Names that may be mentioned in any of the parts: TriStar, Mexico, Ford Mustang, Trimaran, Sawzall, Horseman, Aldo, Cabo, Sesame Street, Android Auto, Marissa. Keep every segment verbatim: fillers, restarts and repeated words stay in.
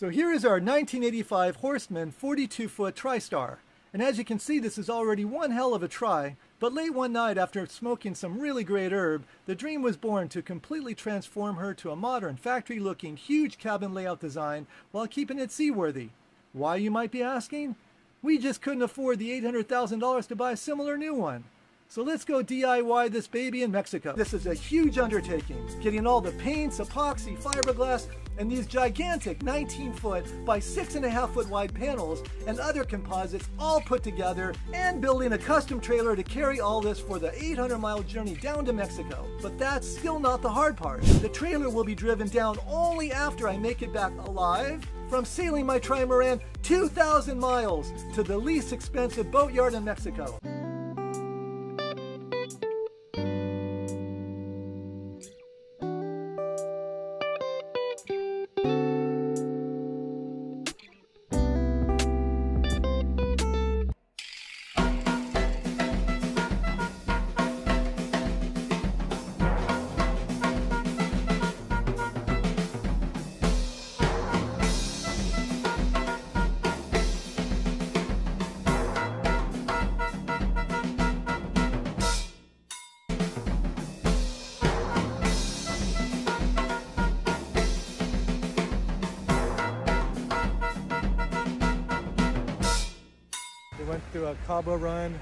So here is our nineteen eighty-five Horseman forty-two foot TriStar. And as you can see, this is already one hell of a try, but late one night after smoking some really great herb, the dream was born to completely transform her to a modern factory-looking huge cabin layout design while keeping it seaworthy. Why, you might be asking? We just couldn't afford the eight hundred thousand dollars to buy a similar new one. So let's go D I Y this baby in Mexico. This is a huge undertaking, getting all the paints, epoxy, fiberglass, and these gigantic nineteen foot by six and a half foot wide panels and other composites all put together, and building a custom trailer to carry all this for the eight hundred mile journey down to Mexico. But that's still not the hard part. The trailer will be driven down only after I make it back alive from sailing my trimaran two thousand miles to the least expensive boatyard in Mexico. Went through a Cabo run.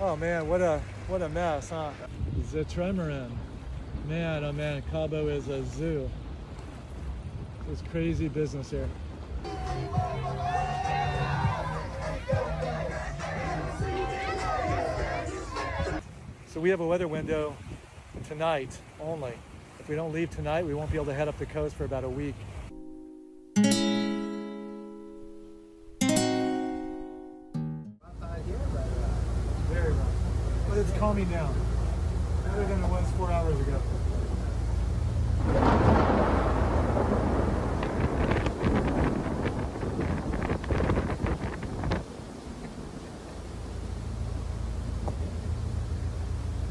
Oh man, what a what a mess, huh? The trimaran. Man, oh man, Cabo is a zoo. It's crazy business here. So we have a weather window tonight only. If we don't leave tonight, we won't be able to head up the coast for about a week. It's calming down, better than it was four hours ago.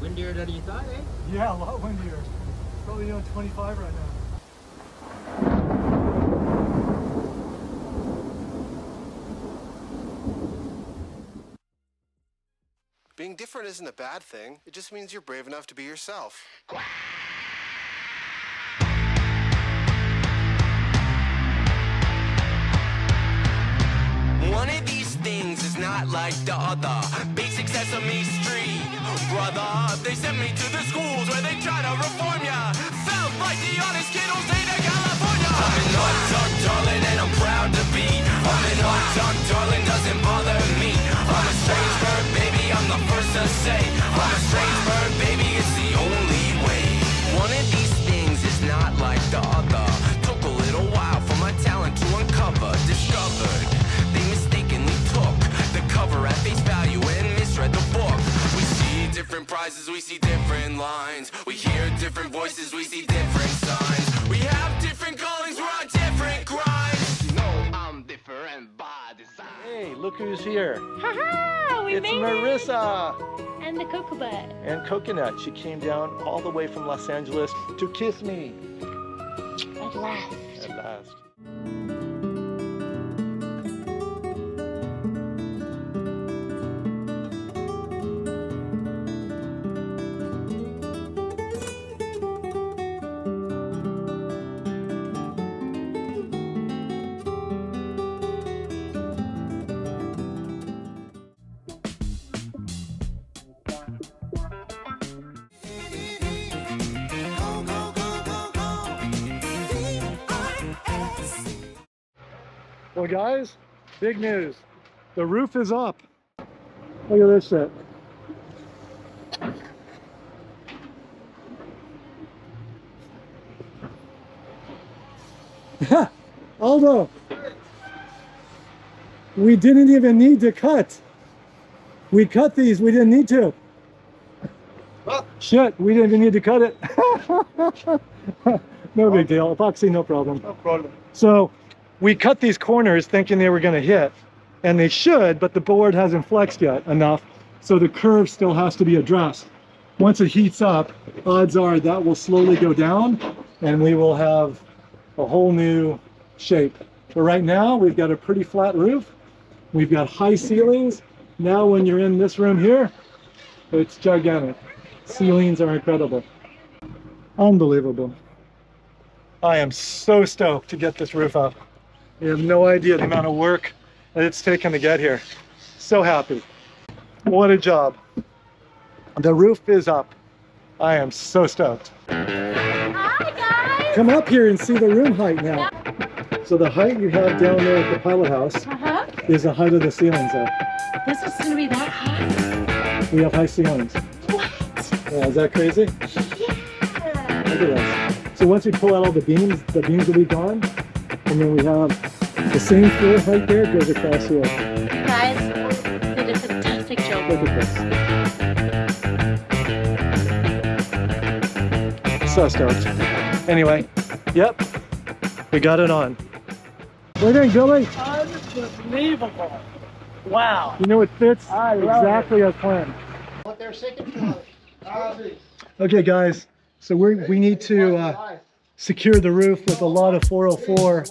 Windier than you thought, eh? Yeah, a lot windier. Probably doing twenty-five right now. Being different isn't a bad thing. It just means you're brave enough to be yourself. One of these things is not like the other. Basic Sesame Street, brother. They sent me to the schools where they try to reform ya. Felt like the honest kid who's in California. I'm an odd-duck, darling, and I'm proud to be. I'm an odd-duck, darling, doesn't bother me. I'm a strange bird, baby. I'm the first to say, I'm a strange bird, baby, it's the only way. One of these things is not like the other. Took a little while for my talent to uncover. Discovered, they mistakenly took the cover at face value and misread the book. We see different prizes, we see different lines. We hear different voices, we see different signs. We have different callings, we're on different grinds. No, I'm different by design. Hey, look who's here. Ha-ha! We it's Marissa! It. And the coconut. And coconut. She came down all the way from Los Angeles to kiss me. At last. At last. Well guys, big news. The roof is up. Look at this shit. Yeah, Aldo. We didn't even need to cut. We cut these, we didn't need to. Huh? Shit, we didn't even need to cut it. No big deal, epoxy, no problem. No problem. So, we cut these corners thinking they were going to hit, and they should, but the board hasn't flexed yet enough, so the curve still has to be addressed. Once it heats up, odds are that will slowly go down, and we will have a whole new shape. But right now, we've got a pretty flat roof. We've got high ceilings. Now when you're in this room here, it's gigantic. Ceilings are incredible. Unbelievable. I am so stoked to get this roof up. You have no idea the amount of work that it's taken to get here. So happy. What a job. The roof is up. I am so stoked. Hi guys! Come up here and see the room height now. So the height you have down there at the pilot house uh-huh. is the height of the ceilings there. This is going to be that high? We have high ceilings. What? Yeah, is that crazy? Yeah! Look at this. So once we pull out all the beams, the beams will be gone. And then we have the same floor height there goes across here. Guys, did a fantastic job. Look at this. So stoked. Anyway, yep, we got it on. We're doing Billy. Unbelievable. Wow. You know, it fits I exactly it. as planned. What they're seeking for. Okay, guys. So we we need to uh, secure the roof with a lot of four oh four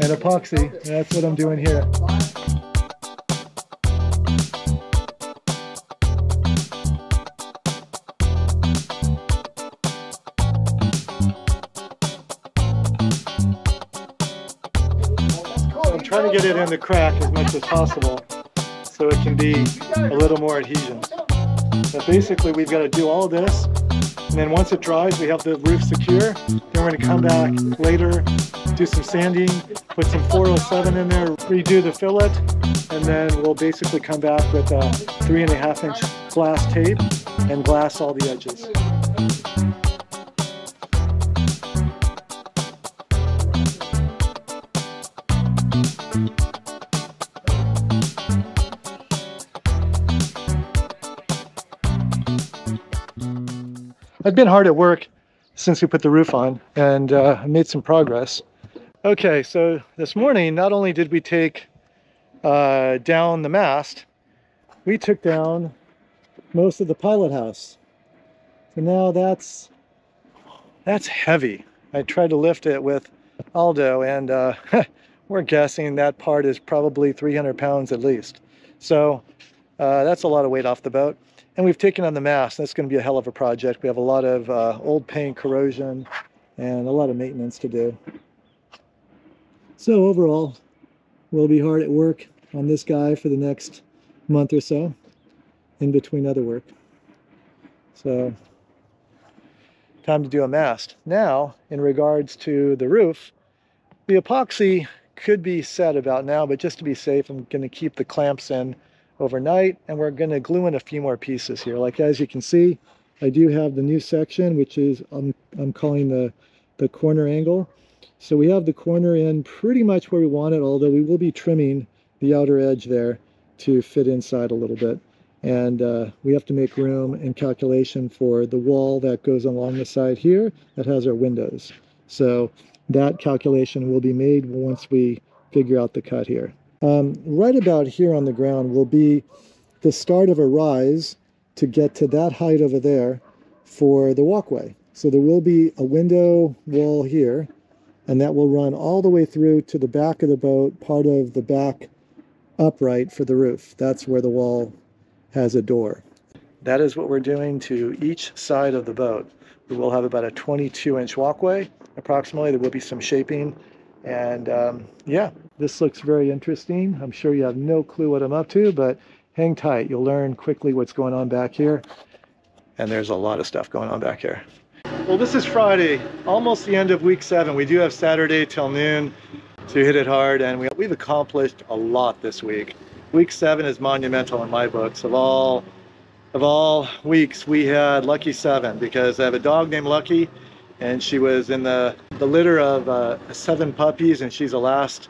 and epoxy. And that's what I'm doing here. I'm trying to get it in the crack as much as possible so it can be a little more adhesion. But basically we've got to do all this, and then once it dries we have the roof secure. Then we're going to come back later, do some sanding, put some four oh seven in there, redo the fillet, and then we'll basically come back with a three and a half inch glass tape and glass all the edges. I've been hard at work since we put the roof on, and uh, made some progress. Okay, so this morning, not only did we take uh, down the mast, we took down most of the pilot house. So now that's that's heavy. I tried to lift it with Aldo, and uh, we're guessing that part is probably three hundred pounds at least. So uh, that's a lot of weight off the boat. And we've taken on the mast. That's going to be a hell of a project. We have a lot of uh, old paint, corrosion, and a lot of maintenance to do. So overall, we'll be hard at work on this guy for the next month or so, in between other work. So, time to do a mast. Now, in regards to the roof, the epoxy could be set about now, but just to be safe, I'm going to keep the clamps in overnight, and we're going to glue in a few more pieces here. Like as you can see, I do have the new section, which is I'm, I'm calling the the corner angle. So we have the corner in pretty much where we want it, although we will be trimming the outer edge there to fit inside a little bit. And uh, we have to make room and calculation for the wall that goes along the side here that has our windows. So that calculation will be made once we figure out the cut here. Um, right about here on the ground will be the start of a rise to get to that height over there for the walkway. So there will be a window wall here, and that will run all the way through to the back of the boat, part of the back upright for the roof. That's where the wall has a door. That is what we're doing to each side of the boat. We will have about a twenty-two inch walkway, approximately. There will be some shaping. And um, yeah, this looks very interesting. I'm sure you have no clue what I'm up to, but hang tight. You'll learn quickly what's going on back here. And there's a lot of stuff going on back here. Well, this is Friday, almost the end of week seven. We do have Saturday till noon to hit it hard, and we, we've accomplished a lot this week. Week seven is monumental in my books. Of all, of all weeks, we had Lucky Seven, because I have a dog named Lucky, and she was in the, the litter of uh, seven puppies, and she's the last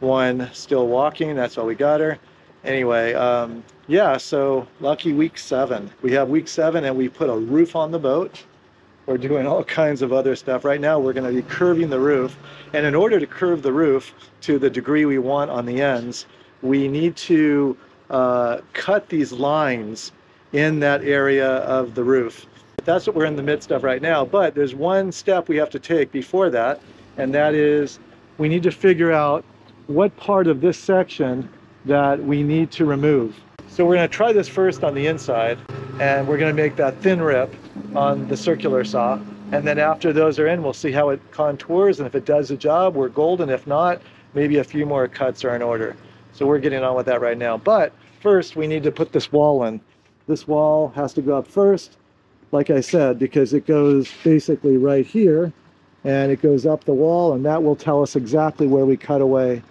one still walking. That's why we got her. Anyway, um, yeah, so lucky week seven. We have week seven, and we put a roof on the boat. We're doing all kinds of other stuff. Right now, we're going to be curving the roof. And in order to curve the roof to the degree we want on the ends, we need to uh, cut these lines in that area of the roof. That's what we're in the midst of right now, but there's one step we have to take before that, and that is we need to figure out what part of this section that we need to remove. So we're going to try this first on the inside, and we're going to make that thin rip on the circular saw, and then after those are in, we'll see how it contours, and if it does the job, we're golden. If not, maybe a few more cuts are in order. So we're getting on with that right now. But first, we need to put this wall in. This wall has to go up first, like I said, because it goes basically right here, and it goes up the wall, and that will tell us exactly where we cut away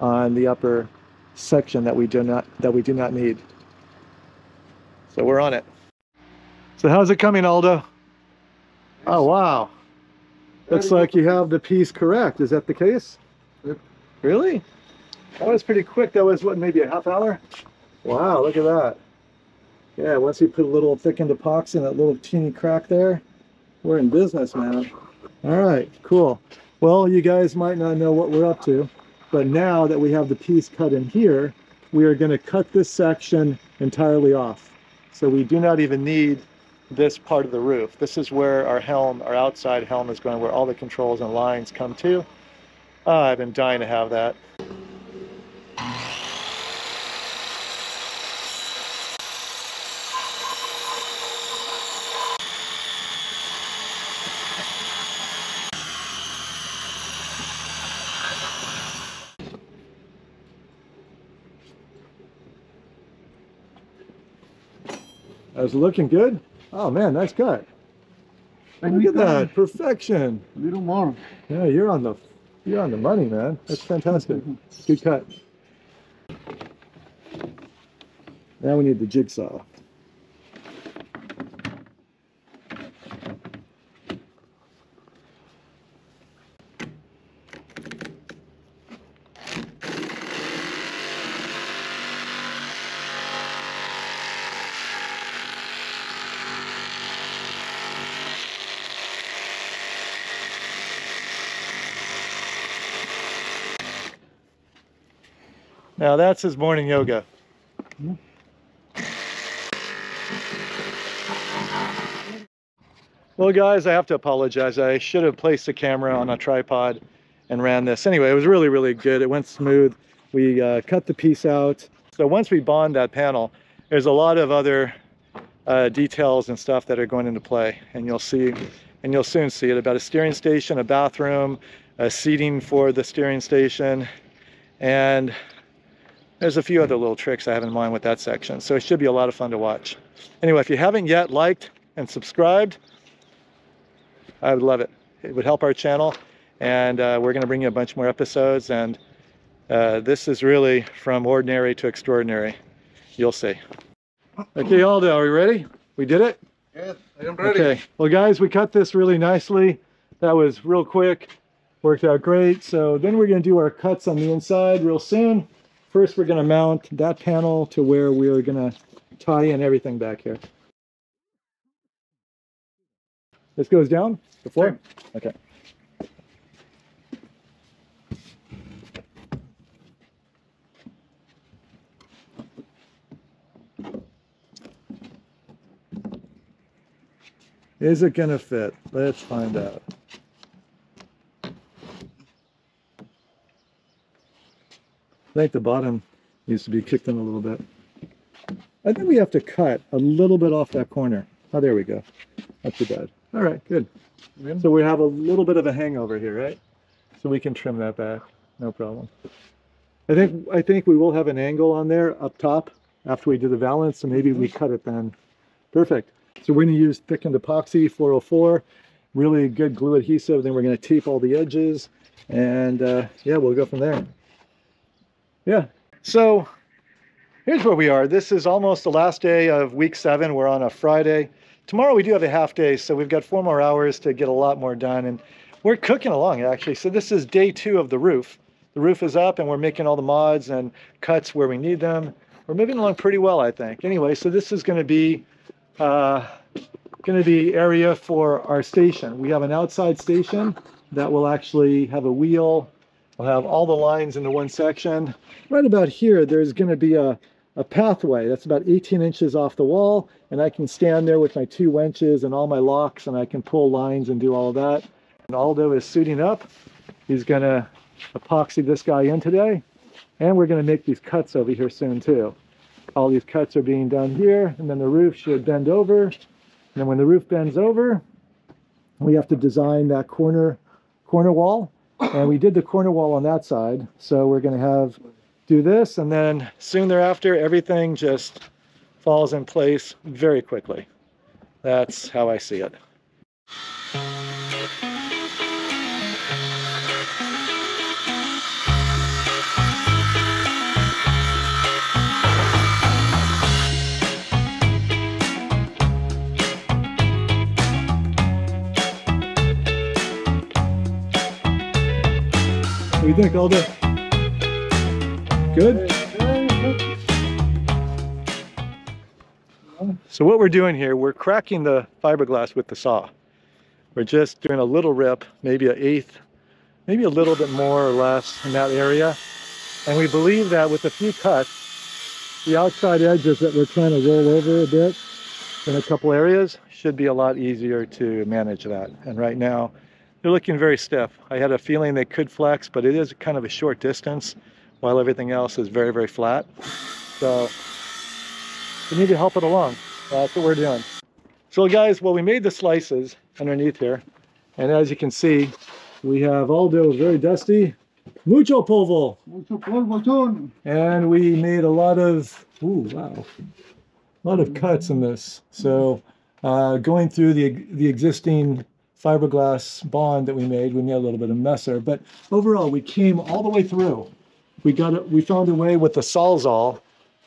on the upper section that we do not that we do not need. So we're on it. So how's it coming, Aldo? Oh wow! Looks like you have the piece correct. Is that the case? Yep. Really? That was pretty quick. That was what, maybe a half hour? Wow! Look at that. Yeah, once you put a little thickened epoxy in that little teeny crack there, we're in business, man. All right, cool. Well, you guys might not know what we're up to, but now that we have the piece cut in here, we are going to cut this section entirely off. So we do not even need this part of the roof. This is where our helm, our outside helm is going, where all the controls and lines come to. Oh, I've been dying to have that. That was looking good. Oh man, nice cut. And look at that, perfection. A little more. Yeah, you're on the you're on the money, man. That's fantastic. Good cut. Now we need the jigsaw. Now that's his morning yoga. Mm-hmm. Well guys, I have to apologize. I should have placed the camera on a tripod and ran this. Anyway, it was really, really good. It went smooth. We uh, cut the piece out. So once we bond that panel, there's a lot of other uh, details and stuff that are going into play. And you'll see, and you'll soon see it, about a steering station, a bathroom, a seating for the steering station, and there's a few other little tricks I have in mind with that section, so it should be a lot of fun to watch. Anyway, if you haven't yet liked and subscribed, I would love it. It would help our channel, and uh, we're going to bring you a bunch more episodes, and uh, this is really from ordinary to extraordinary. You'll see. Okay, Aldo, are we ready? We did it? Yes, I am ready. Okay. Well, guys, we cut this really nicely. That was real quick. Worked out great. So then we're going to do our cuts on the inside real soon. First, we're going to mount that panel to where we're going to tie in everything back here. This goes down the floor? Sure. Okay. Is it going to fit? Let's find out. I think the bottom needs to be kicked in a little bit. I think we have to cut a little bit off that corner. Oh, there we go. Not too bad. All right, good. Yeah. So we have a little bit of a hangover here, right? So we can trim that back, no problem. I think I think we will have an angle on there up top after we do the valance, so maybe we cut it then. Perfect. So we're going to use thickened epoxy four oh four, really good glue adhesive. Then we're going to tape all the edges, and uh, yeah, we'll go from there. Yeah, so here's where we are. This is almost the last day of week seven. We're on a Friday. Tomorrow we do have a half day, so we've got four more hours to get a lot more done. And we're cooking along, actually. So this is day two of the roof. The roof is up, and we're making all the mods and cuts where we need them. We're moving along pretty well, I think. Anyway, so this is going to be uh, going to be area for our station. We have an outside station that will actually have a wheel. We'll have all the lines into one section. Right about here, there's going to be a, a pathway that's about eighteen inches off the wall, and I can stand there with my two winches and all my locks, and I can pull lines and do all of that. And Aldo is suiting up. He's going to epoxy this guy in today, and we're going to make these cuts over here soon too. All these cuts are being done here, and then the roof should bend over, and then when the roof bends over, we have to design that corner corner wall, and we did the corner wall on that side, so we're going to have do this, and then soon thereafter everything just falls in place very quickly. That's how I see it. What do you think, Aldo? Good? So what we're doing here, we're cracking the fiberglass with the saw. We're just doing a little rip, maybe an eighth, maybe a little bit more or less in that area. And we believe that with a few cuts, the outside edges that we're trying to roll over a bit in a couple areas should be a lot easier to manage that. And right now, they're looking very stiff. I had a feeling they could flex, but it is kind of a short distance, while everything else is very, very flat. So we need to help it along. That's what we're doing. So guys, well, we made the slices underneath here. And as you can see, we have Aldo very dusty. Mucho polvo. Mucho polvo, too. And we made a lot of, ooh, wow, a lot of cuts in this. So uh, going through the, the existing fiberglass bond that we made, we made a little bit of messer. But overall, we came all the way through. We got it, we found a way with the Sawzall.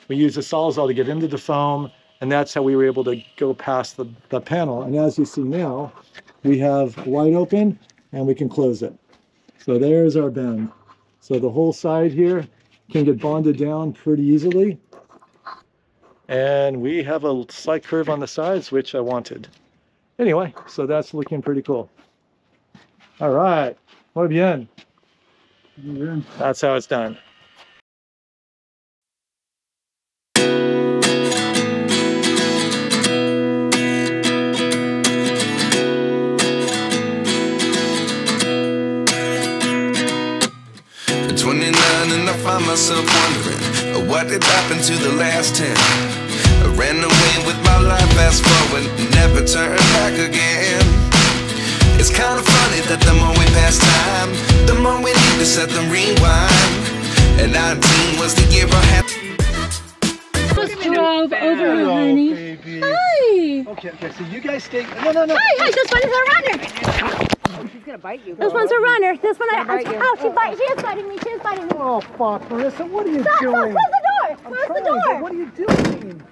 We used the Sawzall to get into the foam, and that's how we were able to go past the, the panel. And as you see now, we have wide open and we can close it. So there's our bend. So the whole side here can get bonded down pretty easily. And we have a slight curve on the sides, which I wanted. Anyway, so that's looking pretty cool. All right, muy bien. That's how it's done. At twenty-nine and I find myself wondering, what did happen to the last ten? I ran away with my life, fast forward, never turn back again. It's kind of funny that the more we pass time, the more we need to set the rewind. And nineteen was the year I had. Just drove over here, honey. Baby. Hi. Okay, okay. So you guys stay. No, no, no. Hi, hi. This one is a runner. Oh, she's gonna bite you. Girl. This one's a runner. This one, I. I oh, she bite. She is biting me. She is biting me. Oh, fuck, Marissa, what are you Stop, doing? Stop! Close the door. Close I'm the trying, door. What are you doing?